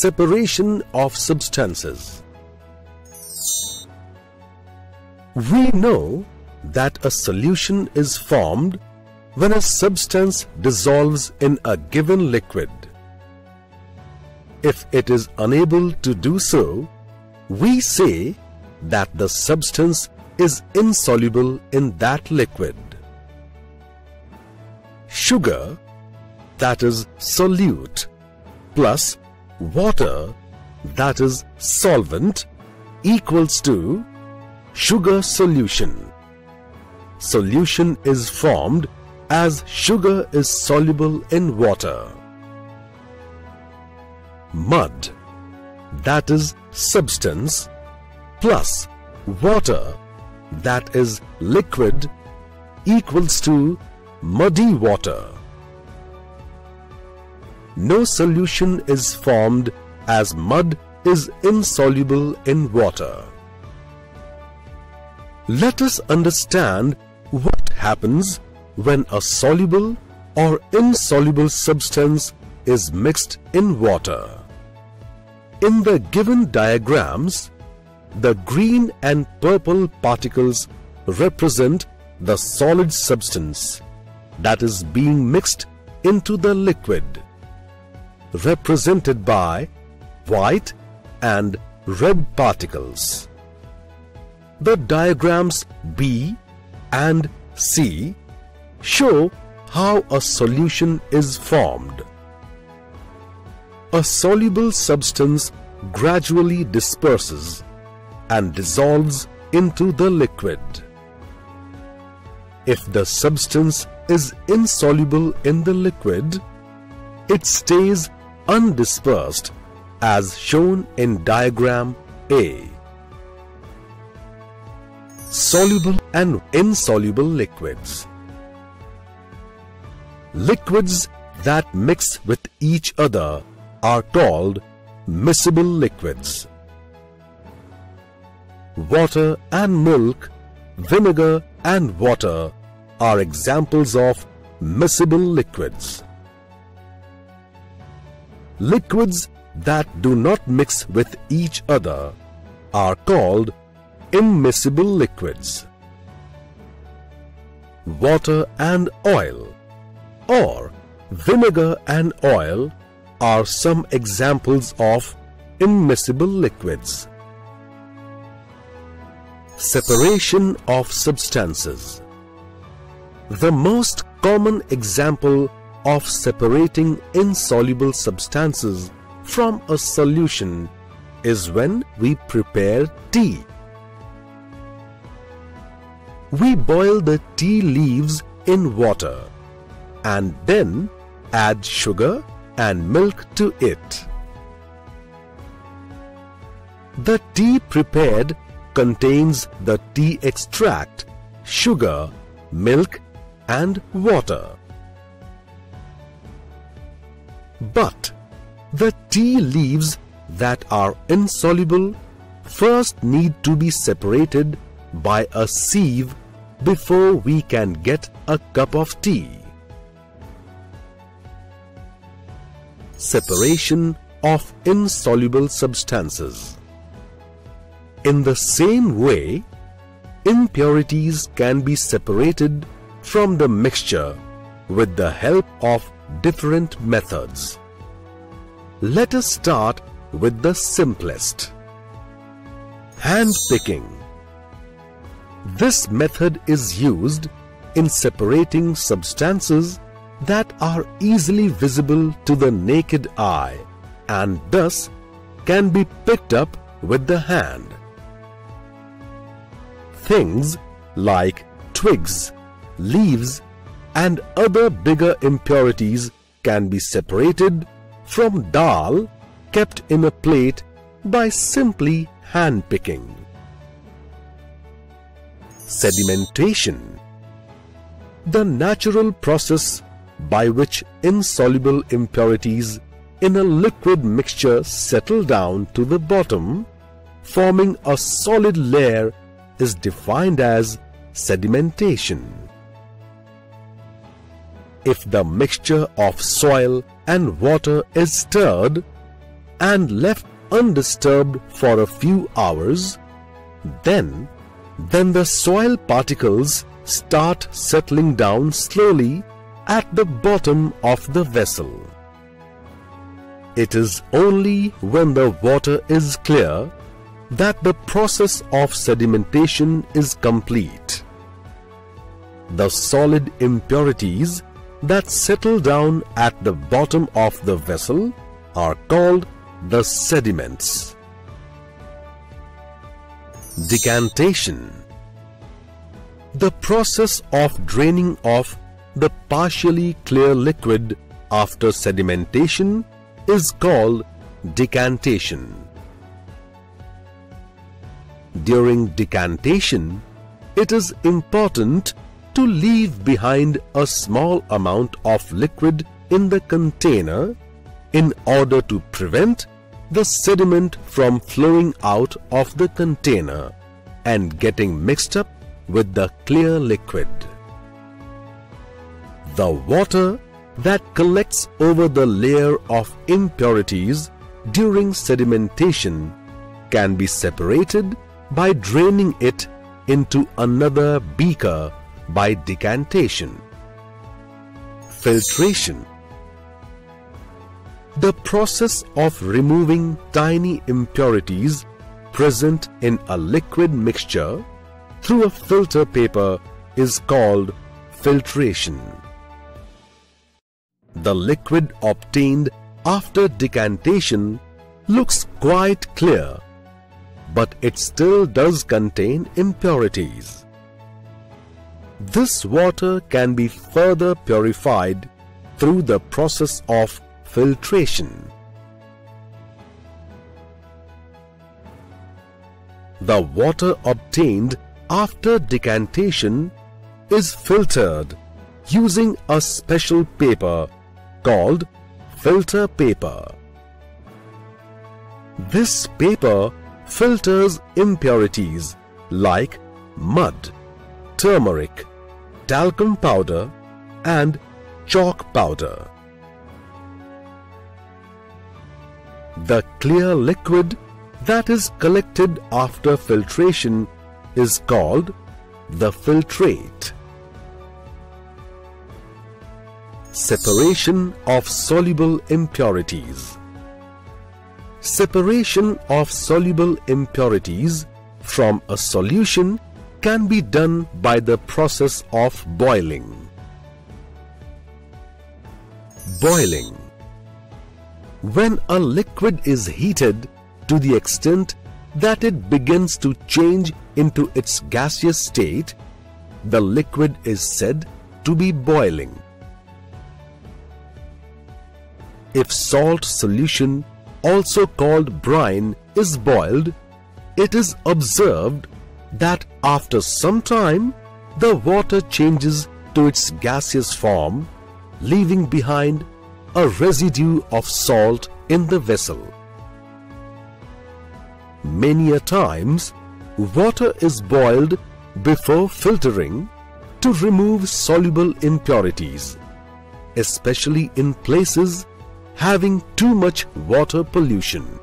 separation of substances. We know that a solution is formed when a substance dissolves in a given liquid. If it is unable to do so, we say that the substance is insoluble in that liquid. Sugar, that is solute, plus water, that is solvent, equals to sugar solution. Solution is formed as sugar is soluble in water. Mud, that is substance, plus water, that is liquid, equals to muddy water. No solution is formed as mud is insoluble in water. Let us understand what happens when a soluble or insoluble substance is mixed in water. In the given diagrams, the green and purple particles represent the solid substance that is being mixed into the liquid, represented by white and red particles. The diagrams B and C show how a solution is formed. A soluble substance gradually disperses and dissolves into the liquid. If the substance is insoluble in the liquid, it stays undispersed as shown in diagram A. Soluble and insoluble liquids. Liquids that mix with each other are called miscible liquids. Water and milk, vinegar and water are examples of miscible liquids. Liquids that do not mix with each other are called immiscible liquids. Water and oil or vinegar and oil are some examples of immiscible liquids. Separation of substances. The most common example of separating insoluble substances from a solution is when we prepare tea. We boil the tea leaves in water and then add sugar and milk to it. The tea prepared contains the tea extract, sugar, milk and water. But the tea leaves that are insoluble first need to be separated by a sieve before we can get a cup of tea. Separation of insoluble substances. In the same way, impurities can be separated from the mixture with the help of different methods. Let us start with the simplest, hand picking. This method is used in separating substances that are easily visible to the naked eye and thus can be picked up with the hand. Things like twigs, leaves, and other bigger impurities can be separated from dal kept in a plate by simply hand picking. Sedimentation. The natural process by which insoluble impurities in a liquid mixture settle down to the bottom, forming a solid layer, is defined as sedimentation. If the mixture of soil and water is stirred, and left undisturbed for a few hours, then the soil particles start settling down slowly at the bottom of the vessel. It is only when the water is clear that the process of sedimentation is complete. The solid impurities that settle down at the bottom of the vessel are called the sediments. Decantation. The process of draining off the partially clear liquid after sedimentation is called decantation. During decantation, it is important to leave behind a small amount of liquid in the container in order to prevent the sediment from flowing out of the container and getting mixed up with the clear liquid. The water that collects over the layer of impurities during sedimentation can be separated by draining it into another beaker by decantation. Filtration. The process of removing tiny impurities present in a liquid mixture through a filter paper is called filtration. The liquid obtained after decantation looks quite clear, but it still does contain impurities. This water can be further purified through the process of filtration. The water obtained after decantation is filtered using a special paper called filter paper. This paper filters impurities like mud, turmeric, talcum powder and chalk powder. The clear liquid that is collected after filtration is called the filtrate. Separation of soluble impurities. Separation of soluble impurities from a solution can be done by the process of boiling. Boiling. When a liquid is heated to the extent that it begins to change into its gaseous state, the liquid is said to be boiling. If salt solution, also called brine, is boiled, it is observed that after some time the water changes to its gaseous form, leaving behind a residue of salt in the vessel. Many a times, water is boiled before filtering to remove soluble impurities, especially in places having too much water pollution.